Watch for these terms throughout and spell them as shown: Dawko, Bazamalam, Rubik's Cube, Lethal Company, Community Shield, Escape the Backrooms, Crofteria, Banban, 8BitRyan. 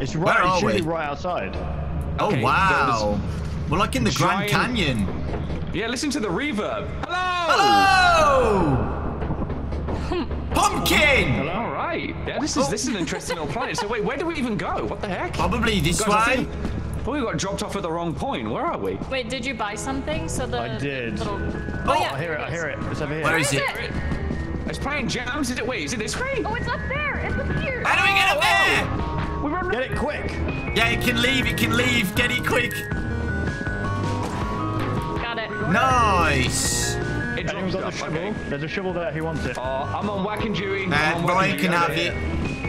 It's right, shooting right outside. Oh, okay, wow. We're like in the Grand Canyon. Yeah, listen to the reverb. Hello! Hello! Pumpkin! Hello, all right. Yeah, this is an interesting little planet. So wait, where do we even go? What the heck? Probably this way. But we got dropped off at the wrong point. Where are we? Wait, did you buy something? So the I did. Little... Oh, yeah. I hear it. I hear it. It's over here. Where is it? It's playing jams. Is it? Wait, is it this way? Oh, it's up there. It's up here. How do we get up there? We run. Get it quick. Yeah, it can leave. It can leave. Get it quick. Got it. Nice. It drops got the shovel. Okay. There's a shovel there. Who wants it? Oh, I'm on whacking Dewey. And Brian can have it.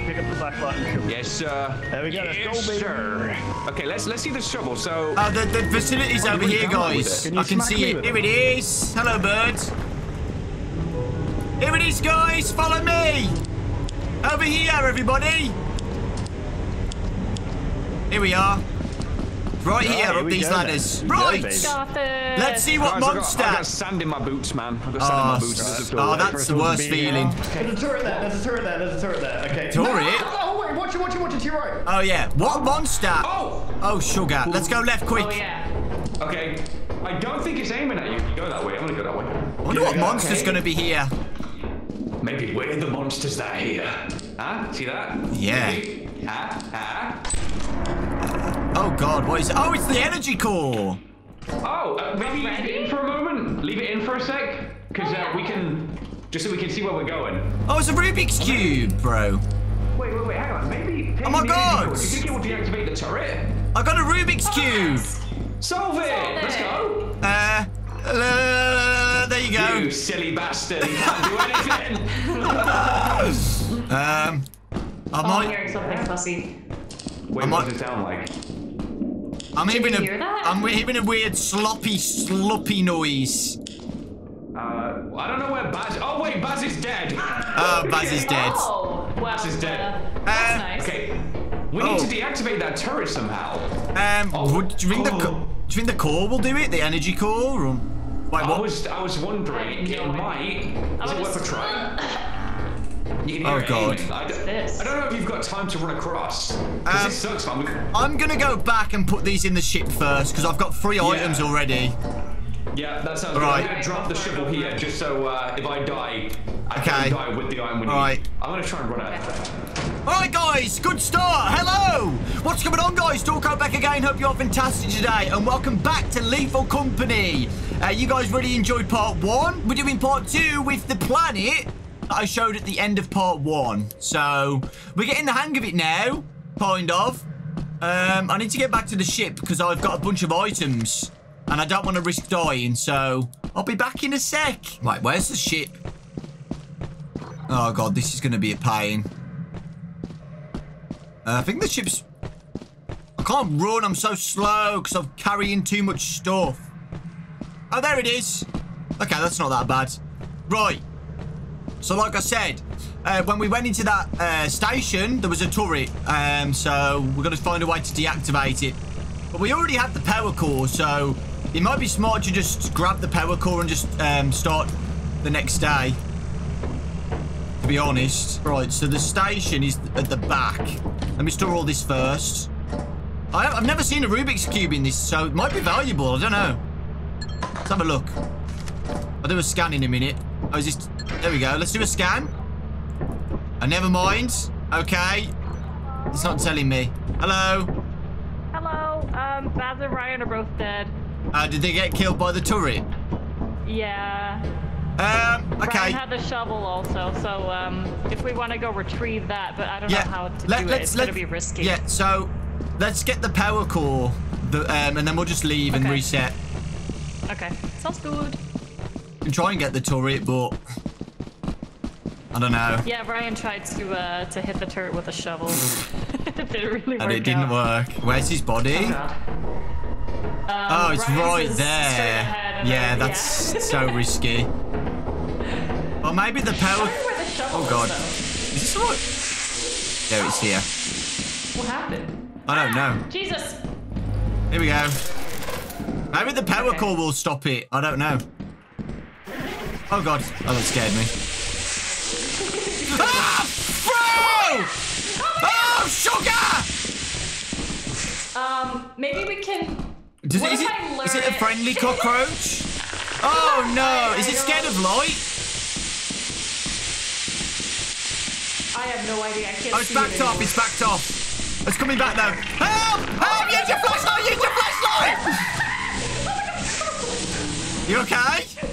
Pick up the flashlight and shovel. Yes, sir. There we go. Yes, sir. Okay, let's see the shovel. So. The facility's over here, guys. I can see it. Here it is. Hello, birds. Here it is, guys. Follow me. Over here, everybody. Here we are. Right here, up these ladders. Right. Let's see what monster. I've got sand in my boots, man. I've got sand in my boots. Oh, that's the worst feeling. There's a turret there. There's a turret there. There's a turret there. Okay. Turret? Oh, wait. Watch it. Watch it. Watch it. To your right. Oh, yeah. What monster? Oh. Oh, sugar. Let's go left quick. Oh, yeah. Okay. I don't think it's aiming at you. You go that way. I'm going to go that way. I wonder what monster's going to be here. Maybe we're the monsters that are here. Huh? See that? Yeah. Oh, God. What is it? Oh, it's the energy core. Oh, maybe leave it in for a moment. Leave it in for a sec. Because we can... Just so we can see where we're going. Oh, it's a Rubik's Cube, bro. Wait, wait, wait. Hang on. Maybe... Oh, my God. Do you think it will deactivate the turret? I got a Rubik's Cube. Solve it. Let's go. There you go. You silly bastard. You can't do anything. I'm hearing something fussy. Wait, what does it sound like? I'm hearing a weird sloppy, sloppy noise. I don't know where Baz... Oh, wait, Baz is dead. Oh, Baz is dead. Oh, wow. Baz is dead. That's nice. Okay. We need to deactivate that turret somehow. Do you think the core will do it? The energy core? Or... Wait, I was wondering, it might. Is it worth a try? Oh, God. I don't know if you've got time to run across. This sucks, man. I'm going to go back and put these in the ship first, because I've got 3 items already. Yeah, that sounds right. I'm going to drop the shovel here, just so if I die, I can die with the iron. Right. I'm going to try and run out of there. Alright guys, good start, hello! What's going on guys, Dawko back again, hope you're fantastic today and welcome back to Lethal Company. You guys really enjoyed part 1, we're doing part 2 with the planet that I showed at the end of part 1. So, we're getting the hang of it now, kind of. I need to get back to the ship because I've got a bunch of items and I don't want to risk dying, so I'll be back in a sec. Right, where's the ship? Oh god, this is going to be a pain. I think the ship's... I can't run, I'm so slow because I'm carrying too much stuff. Oh, there it is. Okay, that's not that bad. Right. So, like I said, when we went into that station, there was a turret. So, we're going to find a way to deactivate it. But we already have the power core, so it might be smart to just grab the power core and just start the next day. To be honest. Right, so the station is at the back. Let me store all this first. I've never seen a Rubik's Cube in this, so it might be valuable. I don't know. Let's have a look. I'll do a scan in a minute. Oh, is this... There we go. Let's do a scan. Oh, never mind. Okay. It's not telling me. Hello. Hello. Baz and Ryan are both dead. Did they get killed by the turret? Yeah. Okay. Ryan had the shovel also, so if we want to go retrieve that, but I don't know how to do it. It's going to be risky. Yeah, so let's get the power core, and then we'll just leave and reset. Okay, sounds good. And try and get the turret, but I don't know. Yeah, Ryan tried to hit the turret with a shovel. It didn't really work. And it didn't work. Where's his body? Oh, it's Ryan's right there. Yeah, that's so risky. Or maybe the power... Oh, God. Is this all right? There, it's here. What happened? I don't know. Jesus. Here we go. Maybe the power core will stop it. I don't know. Oh, God. Oh, that scared me. Ah! Bro! Oh, sugar! Maybe we can... Is it a friendly cockroach? Oh no! Is it scared of light? I have no idea. I can't. Oh, it's backed off. It's backed off. It's coming back now. Help! Help! Use your flashlight! Use your flashlight! You okay? No!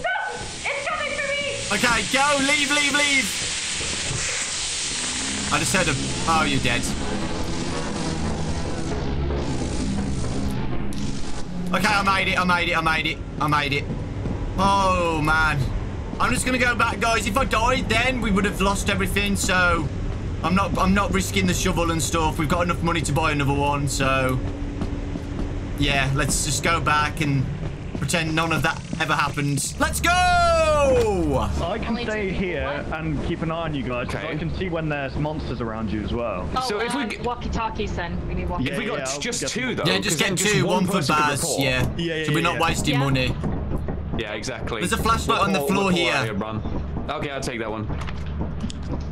It's coming for me. Okay, go! Leave! Leave! Leave! I just heard him. Oh, you're dead. Okay, I made it, I made it, I made it, I made it. Oh, man. I'm just gonna go back, guys. If I died then, we would have lost everything, so... I'm not risking the shovel and stuff. We've got enough money to buy another one, so... Yeah, let's just go back and pretend none of that ever happened. Let's go! I can stay here and keep an eye on you guys. Okay. I can see when there's monsters around you as well. Oh, so if we walkie-talkies, then we need walkie-talkies. Yeah, if we got just two though. Yeah, just get two. One for Baz. Yeah. So we're not wasting money. Yeah, exactly. There's a flashlight on the floor here. Okay, I'll take that one.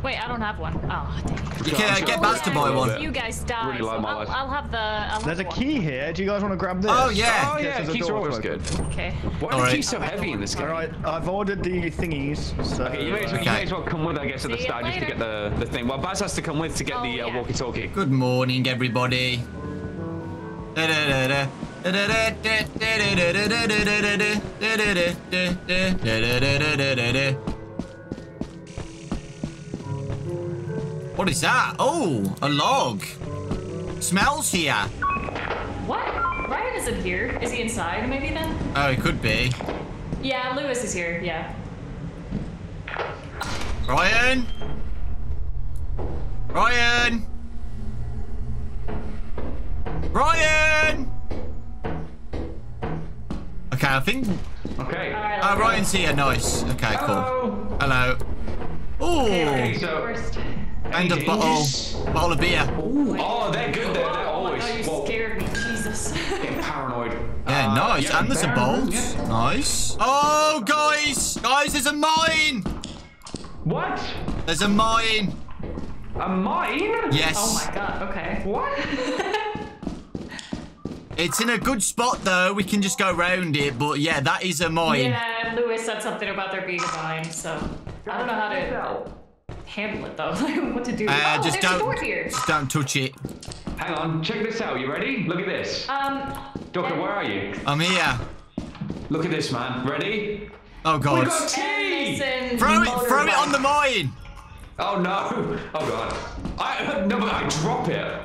Wait, I don't have one. Oh, dang it. You can get Baz to buy one. You guys die. Really like my life. I'll have the. There's a key here. Do you guys want to grab this? Oh yeah. Oh yeah. Keys are always good. Okay. Why are the keys so heavy in this game? All right, I've ordered the thingies. So okay, you may as well come with, I guess, at the start just to get the thing. Well, Baz has to come with to get the walkie-talkie. Good morning, everybody. What is that? Oh, a log. Smells here. What? Ryan isn't here. Is he inside maybe then? Oh, he could be. Yeah, Lewis is here, yeah. Ryan? Ryan? Ryan! Okay, I think... Okay. Oh, Ryan's here, nice. Okay, cool. Hello. Oh. Okay, and a bottle of beer. Ooh. Oh, they're good. They're always. Oh, you scared me, Jesus. Getting paranoid. Yeah, nice. Yeah, and there's a bolt. Yeah. Nice. Oh, guys, there's a mine. What? There's a mine. A mine? Yes. Oh my God. Okay. What? It's in a good spot though. We can just go round it. But yeah, that is a mine. Yeah, Lewis said something about there being a mine, so I don't know how to. Handle it though. What to do? Oh, just don't. A door here. Just don't touch it. Hang on. Check this out. You ready? Look at this. Dawko, where are you? I'm here. Look at this, man. Ready? Oh God. We got tea. Throw it on the mine. Oh no. Oh God. I drop it.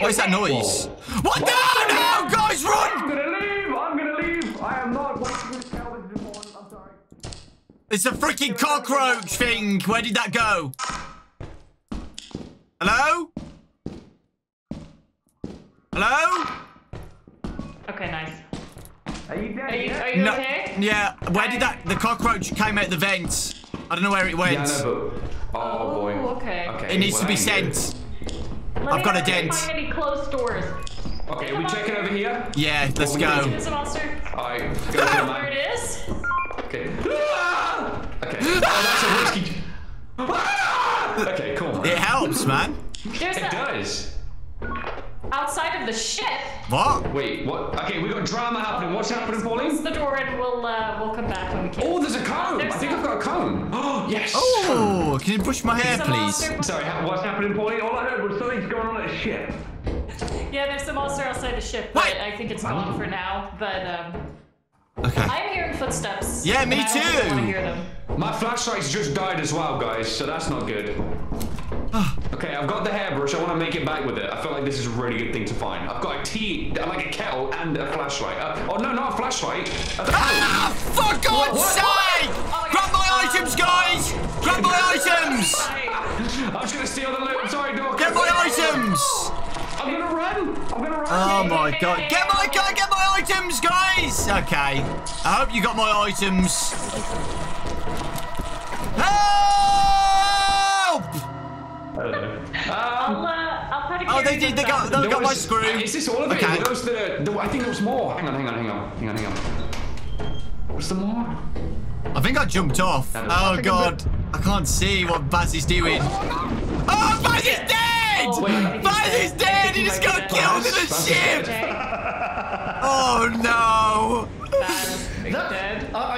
What is that noise? What? No, guys, run! I'm gonna leave. I am not waiting for Calvin anymore. I'm sorry. It's a freaking cockroach thing. Where did that go? Hello? Hello? Okay, nice. Are you dead? Are you no, okay? Yeah. Where did that? The cockroach came out the vent. I don't know where it went. Yeah, no, but, oh boy. Okay. It needs to be sent. I've got a dent. Any closed doors. Okay, are we checking over here? Yeah, let's go. There's a monster. Alright, go there it is. Okay. Okay. Oh, that's a risky... Okay, cool. It helps, man. It does. Outside of the ship. What? Wait, what? Okay, we got drama happening. What's happening, Pauline? Close the door and we'll come back when we can. Oh, there's a cone. I think I've got a cone. Oh, yes. Oh, can you brush my hair, please? Sorry, what's happening, Pauline? All I heard was something's going on at the ship. Yeah, there's some monster outside the ship, but I think it's gone for now, but... Okay. I'm hearing footsteps. Yeah, me too. I don't want to hear them. My flashlight's just died as well, guys, so that's not good. Okay, I've got the hairbrush. I want to make it back with it. I feel like this is a really good thing to find. I've got a tea, like a kettle, and a flashlight. Oh no, not a flashlight. Ah, for God's sake! Grab my items, guys! Grab my items! I'm just gonna steal the loot. Sorry, Dawko. Get my items! I'm gonna run! Oh my God. Get my car! Get my items, guys! Okay. I hope you got my items. Help! Hello. Oh, they did. They got my screw. Is this all of it? Okay. Those I think there was more. Hang on. What's the more? I think I jumped off. Oh God. I can't see what Baz is doing. Oh, Baz is dead! dead! Violet's dead! He just got killed in a ship! Oh no!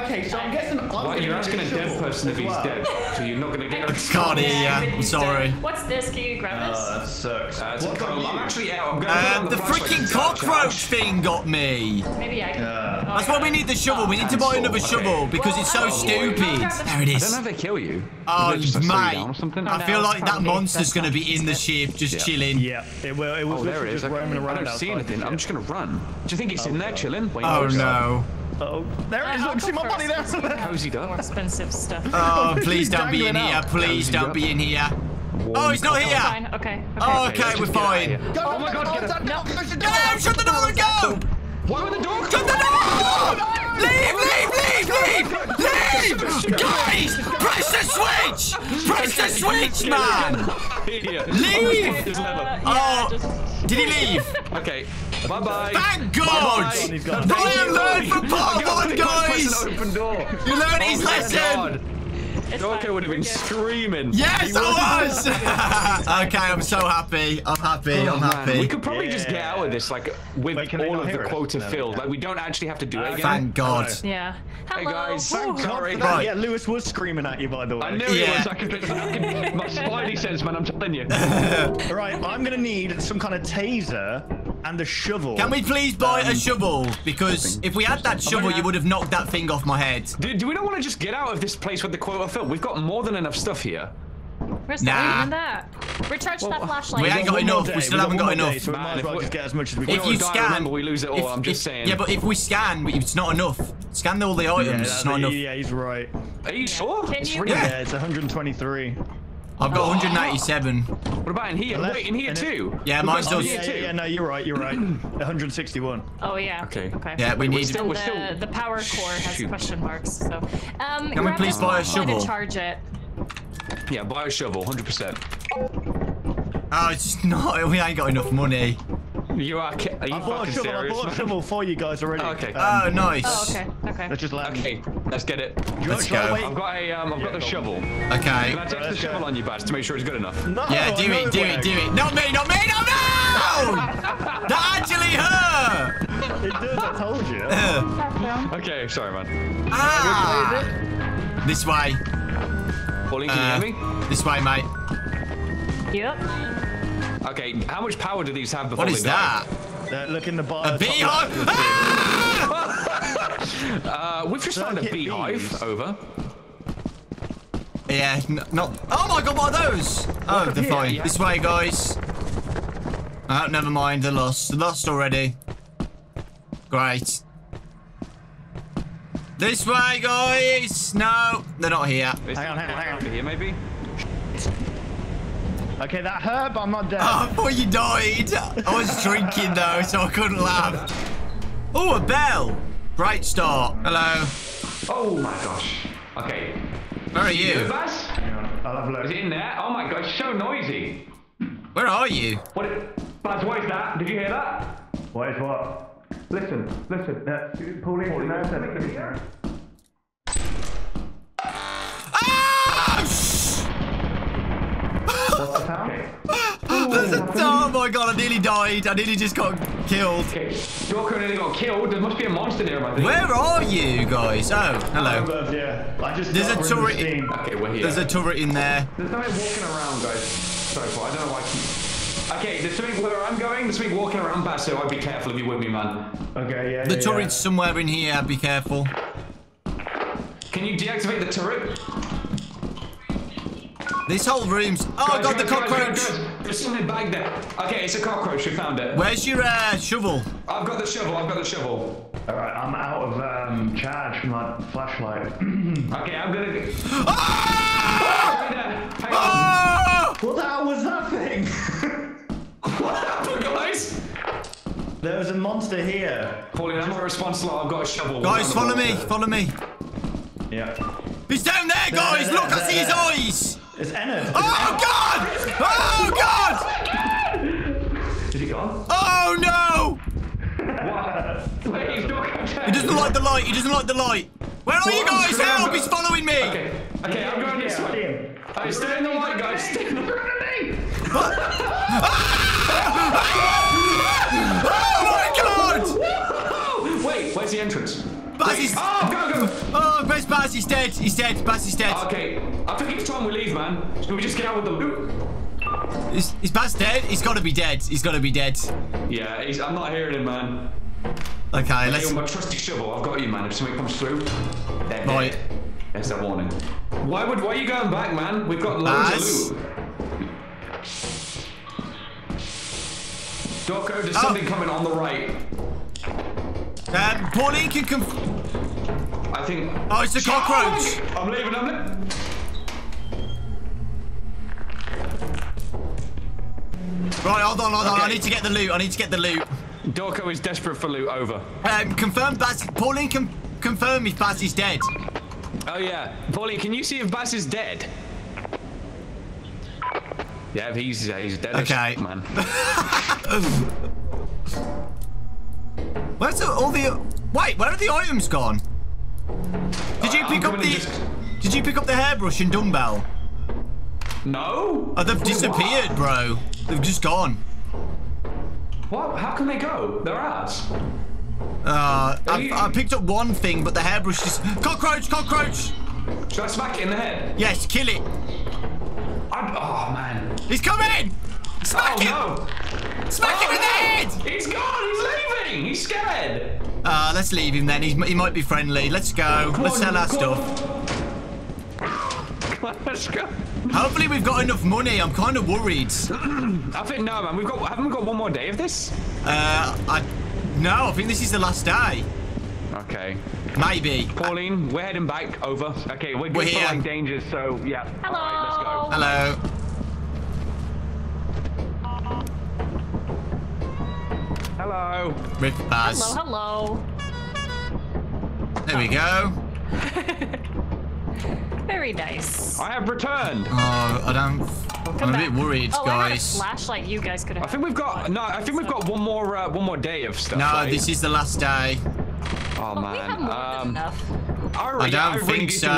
Okay, so I'm guessing you're asking a dead person if he's dead, so you're not gonna get a response. Yeah, I'm sorry. What's this? Can you grab this? That sucks. The freaking cockroach thing got me. Maybe I can. That's why we need the shovel. We need to buy another shovel because it's so stupid. There it is. I don't know if they kill you. Oh, mate. I feel like that monster's gonna be in the ship, just chilling. Yeah, it will. It will. Oh, there it is. I don't see anything. I'm just gonna run. Do you think it's in there chilling? Oh no. Uh-oh. There it is. Look, see my body there. Cozied up. More expensive stuff. Oh, please don't be in here. Please don't be in here. Oh, he's not here. Fine. Okay. Oh, okay, we're fine. Oh my God! Get up! No! Shut the door and go! Why would the door? Shut the door! Leave! Leave! Leave! Leave! Leave! Guys, press the switch! Press the switch, man! Leave! Oh, did he leave? Okay. Bye bye. Thank God! Bye bye. Ryan learned from part one, guys! You learned his lesson! Dawko would have been screaming. Yes, I was! Okay, I'm so happy. I'm happy. I'm happy. We could probably just get out of this, like, with all of the quota filled. Like, we don't actually have to do it again. Thank God. Yeah. Hello. Hey, guys. Thank God. Yeah, Lewis was screaming at you, by the way. I knew he was. I could. My spidey sense, man, I'm telling you. Right, I'm going to need some kind of taser. And the shovel. Can we please buy a shovel? Because if we had that shovel, you would have knocked that thing off my head. Dude, do we not want to just get out of this place with the quota filled? We've got more than enough stuff here. Where's Recharge that flashlight. We ain't got enough. We still haven't got enough. So man, if we just get as much as we can. If you scan, remember, we lose it all. I'm just saying. Yeah, but if we scan, it's not enough. Scan all the items. It's not enough. Yeah, he's right. Are you sure? Yeah, it's 123. I've got 197. What about in here? Wait, in here too? Yeah, mine does. Yeah, no, you're right, you're right. 161. Oh, yeah. Okay. Okay. Yeah, we need it. The power core has question marks, so. Can we please buy a shovel? Charge it. Yeah, buy a shovel, 100%. Oh, it's not, we ain't got enough money. You are fucking serious? I bought a shovel for you guys already. Oh, okay. Oh, nice. Oh, okay. Okay. Let's just land. Okay, let's get it. Let's go. I've got a, I've got the shovel. Okay. Can I touch the shovel on you, Baz, to make sure it's good enough? No. Yeah, do it. Not me, not me, no, no! That actually hurt. It did. I told you. Okay, sorry, man. Ah! This way. Pauline, can you hear me? This way, mate. Yep. Okay, how much power do these have before they die? What is that? Look in the bottom. A beehive! Ah! We've just found a beehive. Over. Yeah, not. Oh my God, what are those? Oh, they're fine. Yeah. This way, guys. Oh, never mind. They're lost. They're lost already. Great. This way, guys. No, they're not here. Hang on. Here, maybe. Okay, that hurt, but I'm not dead. Oh, I thought you died. I was drinking, though, so I couldn't laugh. Oh, a bell. Great start. Hello. Oh, my gosh. Okay. Where are you? Is it in there? Oh, my gosh. So noisy. Where are you? Baz, what is that? Did you hear that? What is what? Listen. Pauline, listen. Okay. Oh my God, I nearly died. I nearly just got killed. Okay. Dawko nearly got killed. There must be a monster near my thing. Where are you guys? Oh, hello. There's a turret in. Okay, we're here. There's a turret in there. There's something walking around, guys. So far, I don't know why I keep... Okay, there's something where I'm going. There's something walking around back, so I'd be careful if you with me, man. Okay, yeah. The turret's somewhere in here. Be careful. Can you deactivate the turret? This whole room's... Oh, guys, God, the cockroach! There's something back there. Okay, it's a cockroach. We found it. Where's your shovel? I've got the shovel. All right, I'm out of charge for my flashlight. Okay, I'm going to... Ah! What the hell was that thing? What happened, guys? There was a monster here. Pauline, I'm not responsible. I've got a shovel. Guys, follow me. Follow me. Yeah. He's down there, guys! Look, I see his eyes! It's Enid. Oh, God! Oh, God! Did he go? Oh, no! What? He doesn't like the light. Where are you guys? Help! He's following me! Okay, I'm going this way. Stay in the light, guys. Stay in the light. Oh my god! Wait, where's the entrance? Baz, go! Oh, where's Baz? He's dead. He's dead. Baz is dead. Okay, I think it's time we leave, man. Can we just get out with the... Is Baz dead? He's got to be dead. He's got to be dead. Yeah, I'm not hearing him, man. Okay, let's... Hey, my trusty shovel. I've got you, man. If something comes through, they're dead. There's that warning. Why are you going back, man? We've got loads of loot. Dawko, there's something coming on the right. Pauline can I think... Oh, it's a cockroach! I'm leaving, Right, hold on, okay. I need to get the loot, Dawko is desperate for loot, over. Confirm Baz... Pauline can confirm if Baz is dead. Oh yeah. Pauline, can you see if Baz is dead? Yeah, he's dead. Okay. Man. Where's all the... Wait, where are the items gone? Did you pick up the... Did you pick up the hairbrush and dumbbell? No. Oh, they've disappeared, bro. They've just gone. What? How can they go? They're ours. I picked up one thing, but the hairbrush just... Cockroach! Cockroach! Should I smack it in the head? Yes, kill it. Oh, man. He's coming! Smack him! No. Smack him in the head! He's gone! He's leaving! He's scared! Let's leave him then. He might be friendly. Let's go. Let's sell our stuff. Let's go. Hopefully we've got enough money. I'm kind of worried. I think no, man. Haven't we got one more day of this? No, I think this is the last day. Okay. Maybe. Pauline, we're heading back. Over. Okay, we're here. Like dangers, so yeah. Hello. All right, let's go. Hello. Hello. Rip Baz. Hello, hello. There we go. Very nice. I have returned. Oh, I'm a bit worried, guys. I got a flashlight you guys could have. I think we've got we've got one more day of stuff. No, right? This is the last day. Oh man. We have more than enough. I don't think so.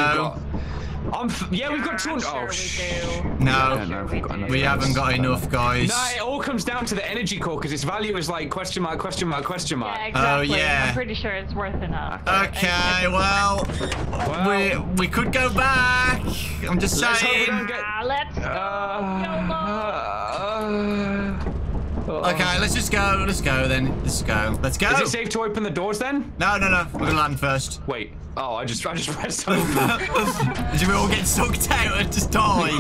We've got 200. Sure we haven't got enough, guys. No, it all comes down to the energy core because its value is like question mark, question mark, question mark. Yeah, exactly. Oh yeah. I'm pretty sure it's worth enough. Okay, well, we could go back. I'm just saying. Okay, let's just go. Let's go then. Let's go. Let's go. Is it safe to open the doors then? No. We're gonna land first. Wait. Oh, I just pressed open. Did we all get sucked out and just die?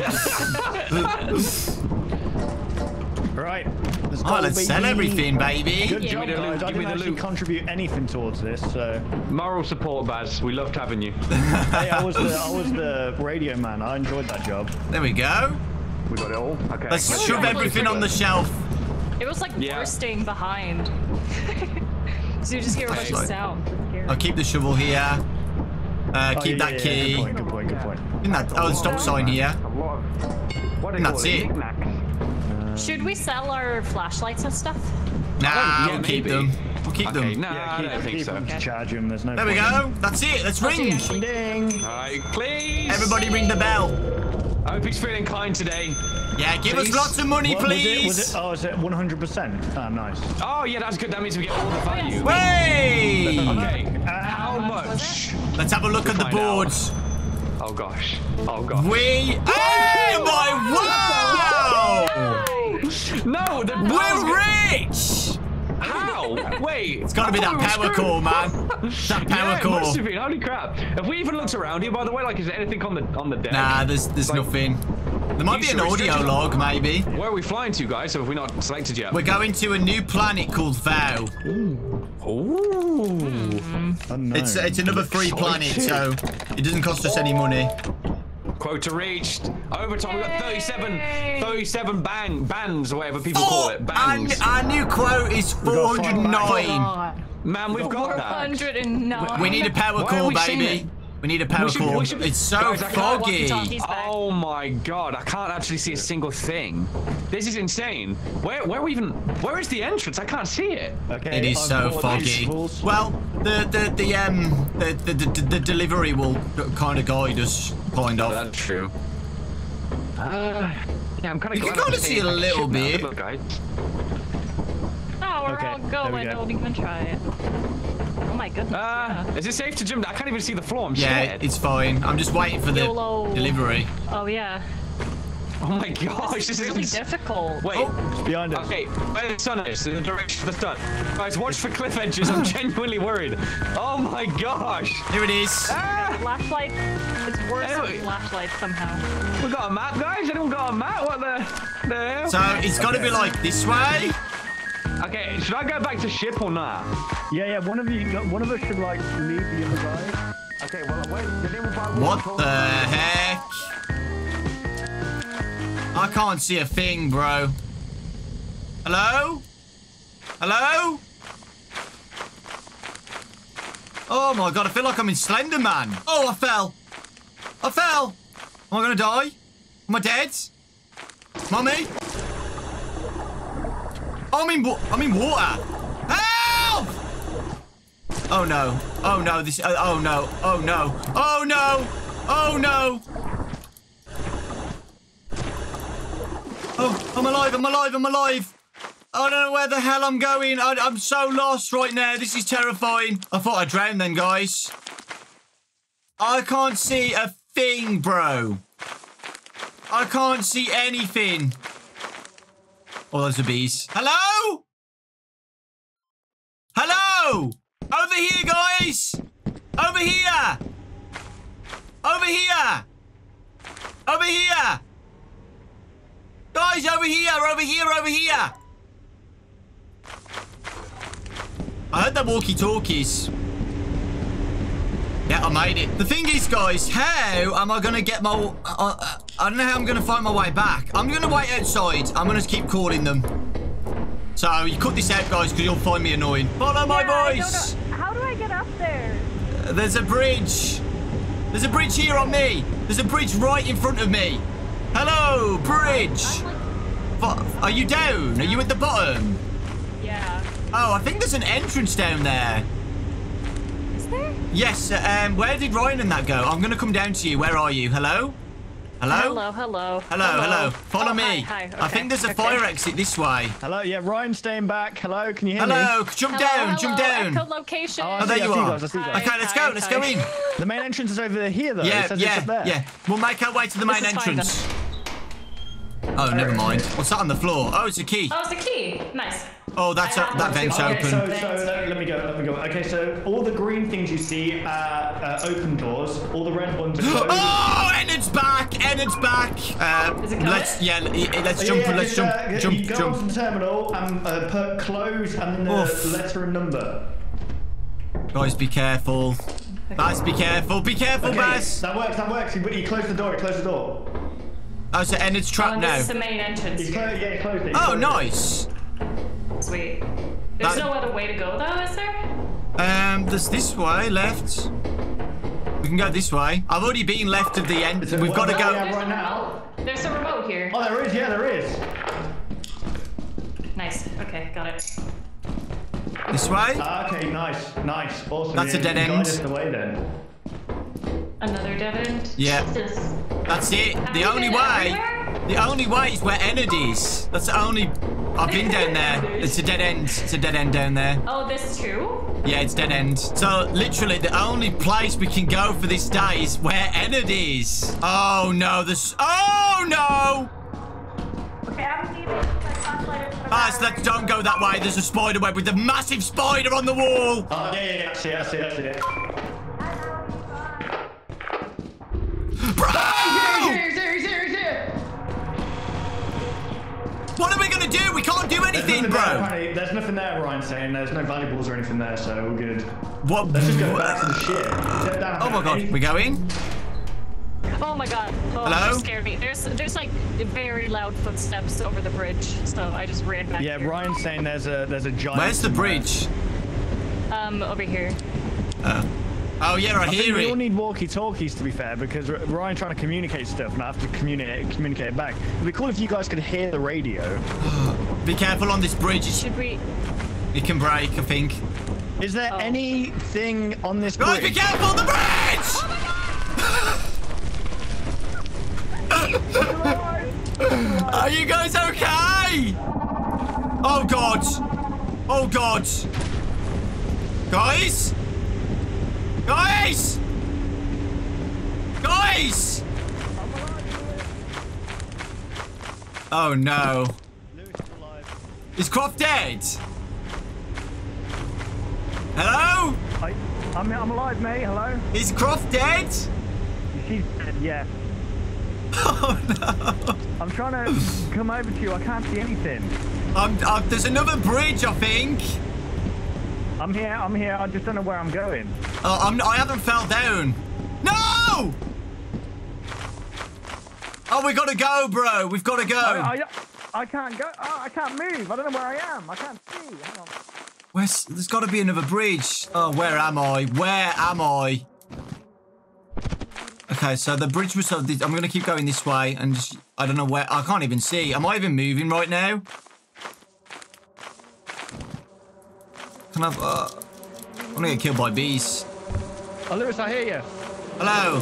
Right. Let's go, let's sell everything, baby. Good job, guys. I didn't actually contribute anything towards this, so. Moral support, Baz. We loved having you. Hey, I was the radio man. I enjoyed that job. There we go. We got it all. Okay. Let's shove everything on the shelf. It was like bursting behind. So you just hear a bunch of sound. I'll keep the shovel here. Keep that key. Good point. In that stop sign here. And that's it. Should we sell our flashlights and stuff? Nah, we'll keep them. We'll keep them. Nah, yeah, I don't think so. Okay. Charge them. There's no there problem. We go. That's it. Let's ring. Ding. All right, please. Everybody ring the bell. I hope he's feeling kind today. Yeah, give us lots of money, please. Was it 100%? Oh, nice. Oh, yeah, that's good. That means we get all the value. Way! Okay. How much? Let's have a look at the boards. Out. Oh, gosh. Oh, gosh. We... Oh, my wow! No, the... We're rich! How? Wait. It's got to be that power core, man. That power core. It must have been. Holy crap. Have we even looked around here, by the way? Like, is there anything on the deck? Nah, there's nothing. There might be an audio log, maybe. Where are we flying to, guys? Or have we not selected yet? We're going to a new planet called Vow. Ooh. It's another free planet, so it doesn't cost us any money. Quota reached. Overtime, we got 37 bands, or whatever people call it. Bands. And our new quote is 409. Man, we've got that. 409. We need a power core, baby. We need a power core. It's so foggy. Oh my god, I can't actually see a single thing. This is insane. Where are we even? Where is the entrance? I can't see it. Okay, it is so foggy. Well, the delivery will kind of guide us, kind of. That's true. Yeah, I'm kind of. You can go to see a little bit. Look, guys. Oh, we're all going. I don't even try it. Oh my goodness. Yeah. Is it safe to jump? I can't even see the floor. I'm scared. Yeah, it's fine. I'm just waiting for the delivery. Oh yeah. Oh my gosh, this is really difficult. Wait, it's behind us. Okay, where the sun is, in the direction of the sun. Guys, watch for cliff edges, I'm genuinely worried. Oh my gosh. Here it is. Ah! Flashlight, it's worse than flashlight somehow. We got a map, guys? Anyone got a map? What the hell? So it's gotta be like this way. Okay, should I go back to ship or not? Yeah, yeah, one of us should like leave the other guy. Okay, well, wait, what the heck? I can't see a thing, bro. Hello? Hello? Oh my god, I feel like I'm in Slender Man. Oh, I fell. I fell. Am I gonna die? Am I dead? Mummy? I'm in water. Help! Oh no. Oh no. This. Oh no. Oh no. Oh no. Oh no. Oh, I'm alive, I'm alive, I'm alive. I don't know where the hell I'm going. I'm so lost right now. This is terrifying. I thought I'd drown then, guys. I can't see a thing, bro. I can't see anything. Oh, those are bees. Hello? Hello? Over here, guys. Over here. Over here. Over here. Guys, over here, over here, over here! I heard the walkie-talkies. Yeah, I made it. The thing is, guys, how am I gonna get my... I don't know how I'm gonna find my way back. I'm gonna wait outside. I'm gonna keep calling them. So, you cut this out, guys, because you'll find me annoying. Follow my voice! How do I get up there? There's a bridge. There's a bridge here on me. There's a bridge right in front of me. Hello, bridge! Are you down? Are you at the bottom? Yeah. Oh, I think there's an entrance down there. Is there? Yes, where did Ryan and that go? I'm going to come down to you. Where are you? Hello? Hello? Hello, hello. Hello, hello. Follow me. Hi, hi. Okay. I think there's a fire exit this way. Hello, yeah, Ryan's staying back. Hello, can you hear me? Hello, jump down, jump down. Echo location. Oh, there you are. Okay, let's go, let's go in. The main entrance is over here, though. Yeah, yeah, yeah. We'll make our way to the main entrance. Oh, never mind. What's that on the floor? Oh, it's a key. Oh, it's a key. Nice. Oh, that's that vent's open. So let me go. Let me go. Okay, so all the green things you see are open doors. All the red ones are closed. Oh, and it's back. And it's back. Let's jump. Go onto the terminal and put close and then the letter and number. Guys, be careful. Baz, be careful. Be careful, Baz. That works. That works. You close the door. You close the door. Oh, so and it's trapped now. This is the main entrance. You close it. Oh, nice. Sweet. There's no other way to go, though, is there? There's this way, left. We can go this way. I've already been left of the end. We've got to go. There's a remote here. Oh, there is. Yeah, there is. Nice. Okay, got it. This way? Okay, nice. Nice. Awesome. That's a dead end. The way, then. Another dead end? Yeah. Jesus. That's it. The only way. The only way is where Enid is. That's the only... I've been down there. It's a dead end. It's a dead end down there. Oh, this too? Yeah, it's dead end. So, literally, the only place we can go for this day is where Enid is. Oh, no. This... Oh, no! Okay, I'm leaving. Let's don't go that way. There's a spider web with a massive spider on the wall. Oh, yeah, yeah, yeah. I see it. Bro! What are we gonna do? We can't do anything, bro. There's nothing there, Ryan's saying. There's no valuables or anything there, so we're good. What? Let's just go back to the ship. Oh my god, we go in? Oh my god. Oh, hello? That scared me. There's like very loud footsteps over the bridge, so I just ran back. Yeah, Ryan's saying there's a giant. Where's the bridge? Over here. Oh yeah, I hear it. We all need walkie-talkies, to be fair, because Ryan trying to communicate stuff, and I have to communicate it back. It'd be cool if you guys could hear the radio. Be careful on this bridge. Should we? It can break, I think. Is there anything on this bridge? Guys, be careful on the bridge! Oh my god! Are you guys okay? Oh God. Oh God. Guys? Guys? Guys? Oh no. Is Croft dead? Hello? I'm alive, mate. Hello? Is Croft dead? She's dead, yeah. Oh no. I'm trying to come over to you. I can't see anything. There's another bridge, I think. I'm here. I just don't know where I'm going. Oh, I haven't fell down. No! Oh, we gotta go, bro. We've gotta go. I can't go. Oh, I can't move. I don't know where I am. I can't see. Hang on. Where's, there's got to be another bridge. Oh, where am I? Where am I? Okay, so the bridge was... I'm going to keep going this way and just... I don't know where... I can't even see. Am I even moving right now? Can I... I'm going to get killed by bees. Oh, Lewis, I hear you. Hello.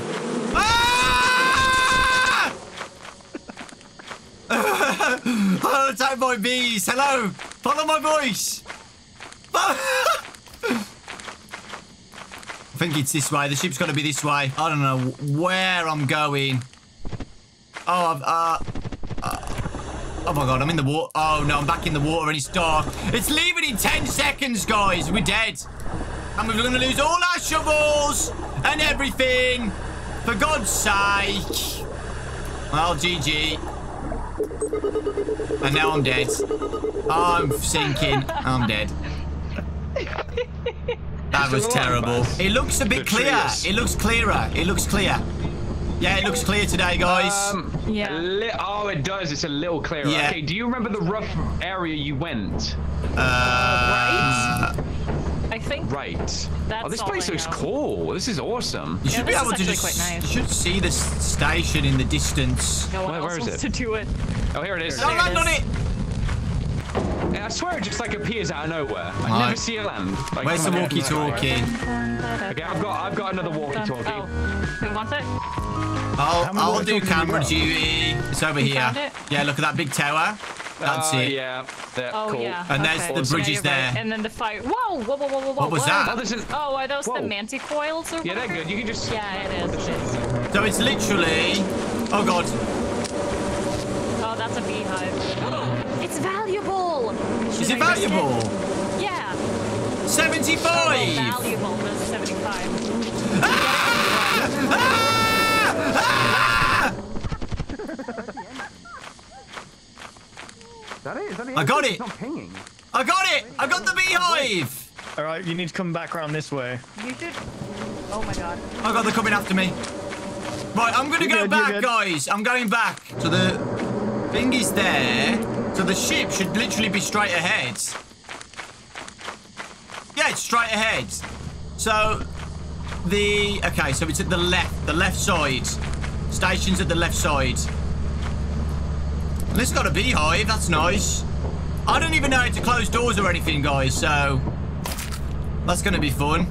Ah! I'll attack by bees. Hello. Follow my voice. I think it's this way. The ship's got to be this way. I don't know where I'm going. Oh, oh my God, I'm in the water. Oh no, I'm back in the water and it's dark. It's leaving in 10 seconds, guys. We're dead. And we're going to lose all our shovels and everything. For God's sake. Well, GG. And now I'm dead. I'm sinking. I'm dead. That was terrible. It looks a bit clear. It looks clearer. It looks clear. Yeah, it looks clear today, guys. Yeah. Oh, it does. It's a little clearer. Yeah. Okay, do you remember the rough area you went? Right. I think. Right. That's oh, this place looks cool. This is awesome. You should be able to just should see the station in the distance. No one else wants to do it. Oh, here it is. Don't land on it. I swear it just like appears out of nowhere. I never see a land. Like, where's the walkie-talkie? Okay, I've got another walkie-talkie. Oh. Who wants it? I'll do camera duty. It's over here. Yeah, look at that big tower. That's it. Yeah, cool. Yeah. And there's the bridges there. Right. And then the fire. Whoa, whoa, whoa, whoa, whoa. What was that? Oh, are those the manticoils or what? Yeah, they're good. You can just. Yeah, it is. So it's literally. Oh God. Oh, that's a beehive. It's valuable. Is it valuable? Yeah. 75! Oh, valuable, but 75. Ah! Ah! Is that it? I got it! I got it! I got the beehive! Alright, you need to come back around this way. You should... Oh my God. Oh God, they're coming after me. Right, I'm gonna go back, guys. I'm going back. So the thing is there. So the ship should literally be straight ahead. Yeah, it's straight ahead. So the... Okay, so it's at the left side. Station's at the left side. And it's got a beehive, that's nice. I don't even know how to close doors or anything, guys, so... That's going to be fun.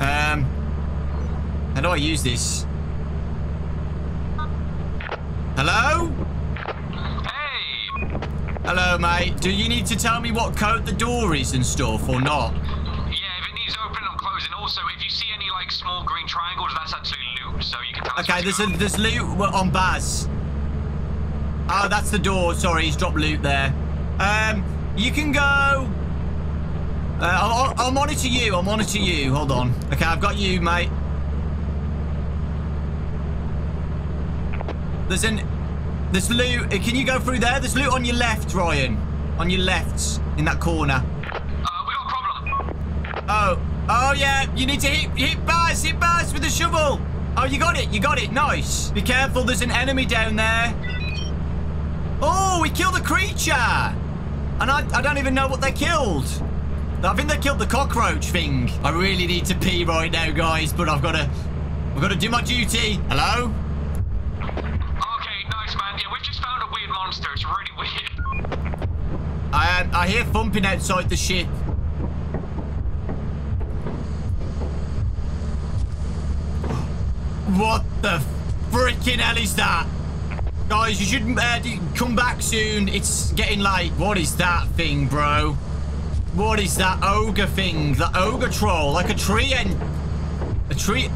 How do I use this? Hello? Hello, mate. Do you need to tell me what code the door is and stuff, or not? Yeah, if it needs open, I'm closing. Also, if you see any, like, small green triangles, that's actually loot, so you can tell us. Okay, there's loot on Baz. Oh, that's the door. Sorry, he's dropped loot there. You can go... I'll monitor you. I'll monitor you. Hold on. Okay, I've got you, mate. There's loot. Can you go through there? There's loot on your left, Ryan. On your left, in that corner. We got a problem. Oh yeah. You need to hit Baz with a shovel. Oh, you got it. You got it. Nice. Be careful. There's an enemy down there. Oh, we killed a creature. And I don't even know what they killed. I think they killed the cockroach thing. I really need to pee right now, guys. But I've got to do my duty. Hello. It's really weird. I hear thumping outside the ship. What the freaking hell is that? Guys, you should come back soon. It's getting like... What is that thing, bro? What is that ogre thing? The ogre troll. Like a tree and... A tree...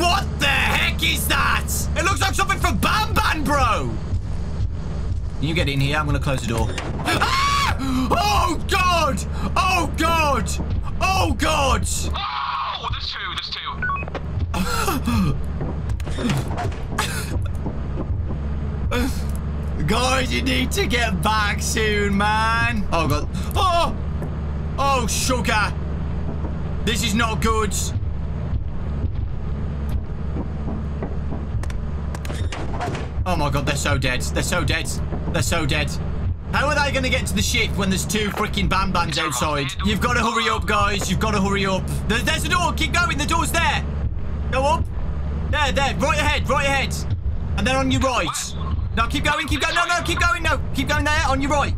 What the heck is that? It looks like something from Banban, bro. You get in here. I'm going to close the door. Ah! Oh, God. Oh, God. Oh, God. Oh, there's two. Guys, you need to get back soon, man. Oh, God. Oh. Oh, sugar. This is not good. Oh, my God. They're so dead. They're so dead. They're so dead. How are they going to get to the ship when there's two freaking Banbans outside? You've got to hurry up, guys. You've got to hurry up. There's the door. Keep going. The door's there. Go up. There, there. Right ahead. Right ahead. And then on your right. No, keep going. Keep going. No, no. Keep going. No. Keep going there. On your right.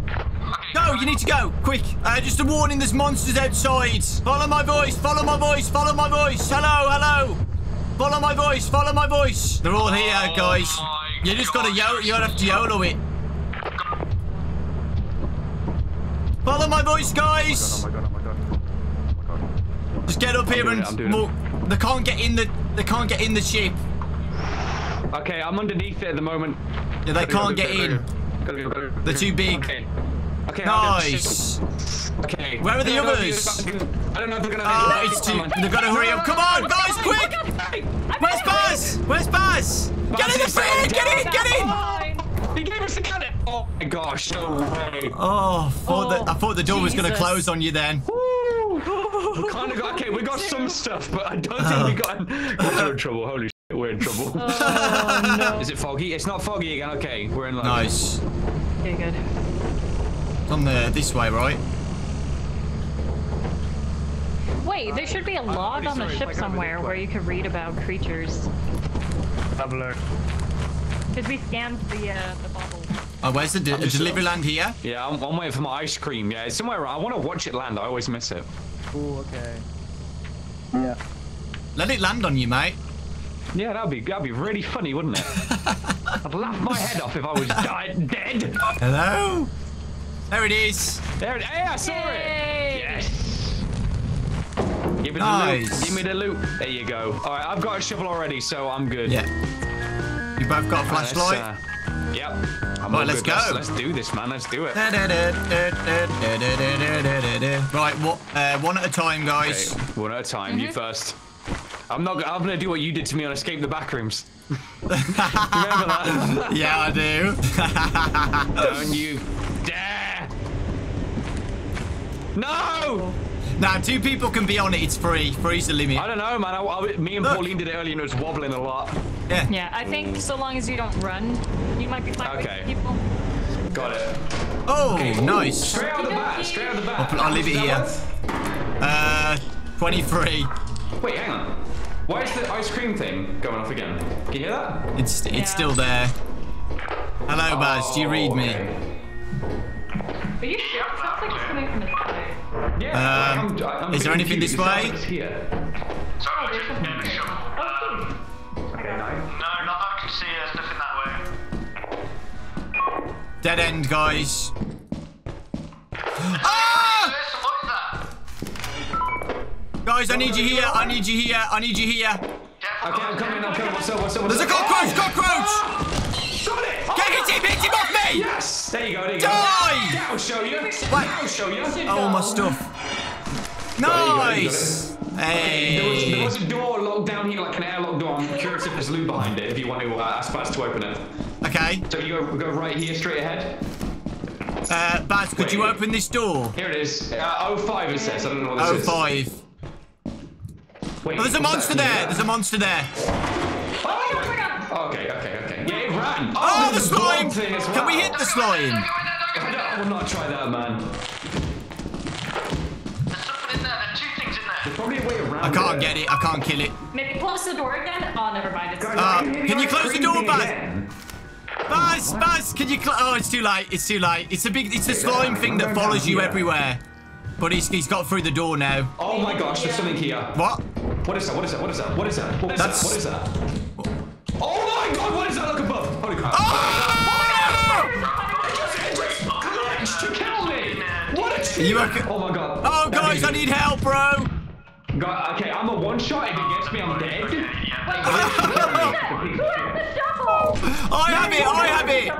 Go. You need to go. Quick. Just a warning. There's monsters outside. Follow my voice. Follow my voice. Follow my voice. Hello. Hello. Follow my voice. Follow my voice. They're all here, guys. You just gotta yell. You gotta have to YOLO it. Follow my voice, guys. Oh my God, oh my God, oh my God, oh my God. Just get up here and walk. They can't get in the. They can't get in the ship. Okay, I'm underneath it at the moment. Yeah, they can't get in. They're too big. Okay. Okay, nice. Okay. Where are the others? I don't know if they're gonna. Oh, it's too. They've gotta hurry up. Come on, guys, quick! Where's Baz? Where's Baz? Get in the fridge! Get in! Get in! He gave us the cannon! Oh my gosh! No way! Oh, I thought the door was gonna close on you then. Woo! We kind of got okay. We got some stuff, but I don't think we got. We're in trouble. Holy shit! We're in trouble. Oh, no. Is it foggy? It's not foggy again. Okay, we're in. Like, nice. Okay, good. On the this way, right? Wait, there should be a log on the ship somewhere where you could read about creatures. Have a look. Because we scanned the bottle. Oh, where's the delivery land here? Yeah, I'm waiting for my ice cream. Yeah, it's somewhere around. I want to watch it land. I always miss it. Oh, okay. Yeah. Let it land on you, mate. Yeah, that'd be really funny, wouldn't it? I'd laugh my head off if I was dead. Hello. There it is. There it is. Hey, I saw it. Yes. Give me the loot. Give me the loot. There you go. All right, I've got a shovel already, so I'm good. Yeah. You both got a flashlight? Yep. Right, let's go. Let's do this, man. Let's do it. Right, one at a time, guys. Okay, one at a time. You first. I'm gonna do what you did to me on Escape the Backrooms. Remember that? Yeah, I do. Don't you dare! No! Nah, two people can be on it. It's free. Free's the limit. I don't know, man. Me and Pauline did it earlier and it was wobbling a lot. Yeah. Yeah, I think so long as you don't run, you might be fine with people. Got it. Oh, okay. Nice. Straight out of the bat. Straight out of the bat. I'll leave it here. 23. Wait, hang on. Why is the ice cream thing going off again? Can you hear that? It's still there. Hello, Baz. Do you read me? Are you sure? It sounds like it's coming from this way. Yeah. I'm is there anything this way? Here. Oh, there's something. Okay, no, not that I can see. There's nothing that way. Dead end, guys. Ah! Guys, I need you here. I need you here. I need you here. Okay, I'm coming. I'm coming. What's up? There's a cockroach. Cockroach. Got it. Get him off me. Yes. There you go. There you go. Die. That'll show you. That'll show you. Oh, my stuff. Nice. Hey. Okay, there was a door locked down here, like an airlock door. I'm curious if there's loot behind it. If you want to ask Baz to open it. Okay. So you go right here, straight ahead. Baz, could you open this door? Here it is. 05 it says. I don't know what this is. 05. Wait, there's a monster there! There's a monster there! Oh, okay. Yeah, it ran! Oh, the slime! Can we hit the slime? I will not try that, man. There's something in there. There's two things in there. There's probably a way around it. I can't get it. I can't kill it. Maybe close the door again? Oh, never mind. It's can you close the door, Baz? Baz, can you close... Oh, it's too late. It's too late. It's the slime thing that follows you everywhere. But he's got through the door now. Oh my gosh, there's something here. What? What is that? What is that? What is that? What is that? What is that? Oh my God! What is that? Look above! Holy Are you okay? Oh my god. Oh guys, I need help, bro. God, okay, I'm a one shot. If it gets me, I'm dead. Wait, who has the shovel? I have it. I have it.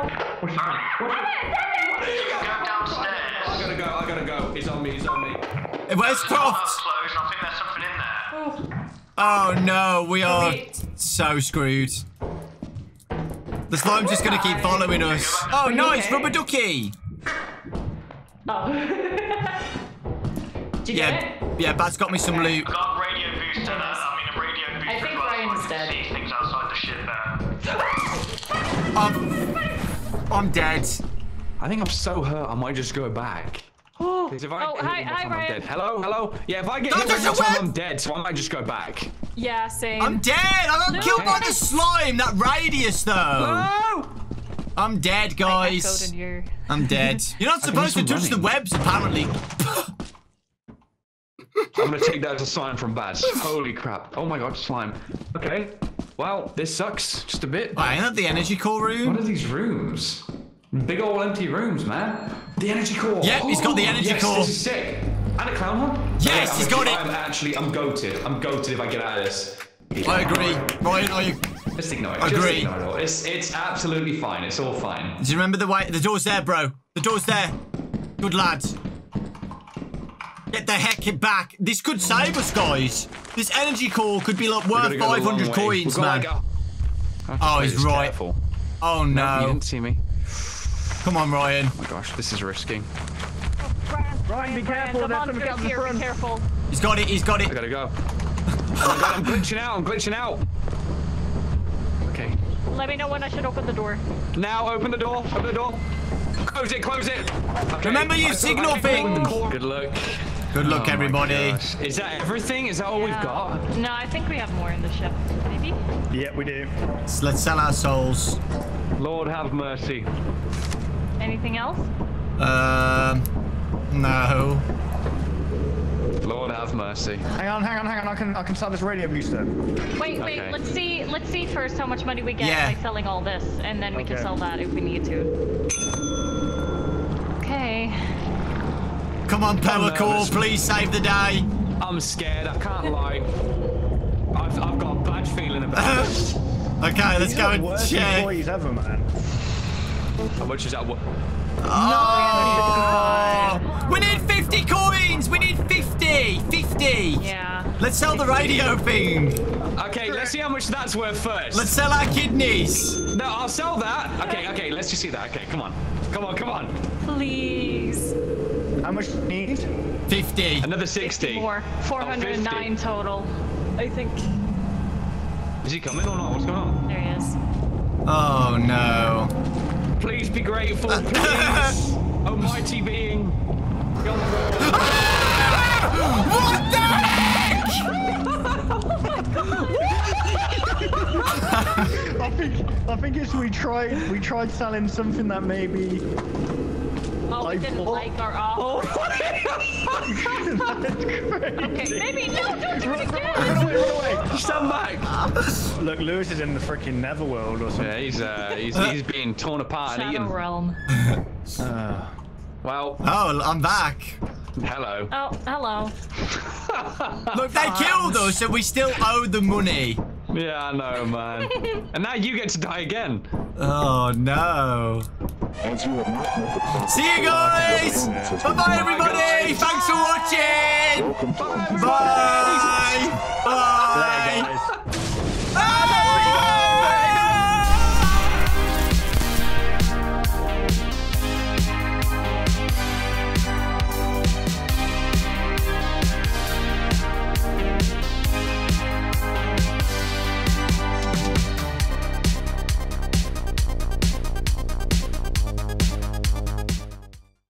I gotta go. It's on me. It's on me. Where's Croft? I think there's something in there. Oh no, we are so screwed. The slime's just gonna keep following us. Oh, nice rubber ducky. Oh. Did you get it? Yeah, Bat's got me some loot. I got radio boost to that. I mean, a radio boost. I think Ryan's dead. See things outside the ship there. I'm dead. I think I'm so hurt, I might just go back. Oh, hi, Ryan. Hello? Yeah, if I get hit one time, I'm dead, so I might just go back. Yeah, same. I'm dead! I got killed by the slime, that radius, though. No! I'm dead, guys. I'm dead. You're not supposed to touch the webs, apparently. I'm gonna take that as a sign from Baz. Holy crap. Oh my god, slime. Okay. Well, this sucks just a bit. Wait, ain't that the energy core room? What are these rooms? Big old empty rooms, man. The energy core. Yep, he's got the energy core. This is sick. And a clown one? Yes, he's got it. I'm goated. I'm goated if I get out of this. I agree. Ryan, are you? Just ignore it. Agree. Just ignore it. It's absolutely fine. It's all fine. Do you remember the way? The door's there, bro. The door's there. Good lads. Get the heck back. This could save us, guys. This energy core could be like worth 500 coins, man. Oh, he's right. Careful. Oh, no. You didn't see me. Come on, Ryan. Oh, my gosh. This is risky. Oh, Ryan, be careful. There's something out the front. Be careful. He's got it. He's got it. I gotta go. Oh, my God. I'm glitching out. I'm glitching out. Okay. Let me know when I should open the door. Now, open the door. Open the door. Close it. Close it. Okay. Remember, you signal things. Good luck. Good luck, everybody. Is that everything? Is that all we've got? No, I think we have more in the ship, maybe? Yeah, we do. So let's sell our souls. Lord have mercy. Anything else? No. Lord have mercy. Hang on. I can sell this radio booster. Wait. Let's see first how much money we get by selling all this, and then we can sell that if we need to. Okay. Come on, Power Core, please save the day. I'm scared, I can't lie. I've got a bad feeling about this. Okay, let's go and check. Employees ever, man. How much is that? Oh! We need 50 coins! We need 50! 50! Yeah. Let's sell the radio thing. Okay, let's see how much that's worth first. Let's sell our kidneys. No, I'll sell that. Okay, let's just see that. Okay, come on. Please. How much do you need? 50. Another 60. 50 more. 409 total, I think. Is he coming or not? What's going on? There he is. Oh, no. Please be grateful, please. Oh, mighty being. What the heck? Oh, my God. I think it's we tried selling something that maybe... Oh, we didn't like our offer. Okay, maybe don't do it again. Run away. Stand back. Look, Lewis is in the freaking Netherworld or something. Yeah, he's being torn apart and eaten. Shadow Realm. Well. Oh, I'm back. Hello. Oh, hello. Look, they killed us, and we still owe the money. Yeah, I know, man. And now you get to die again. Oh, no. See you guys. Bye-bye, everybody. Thanks for watching. Bye.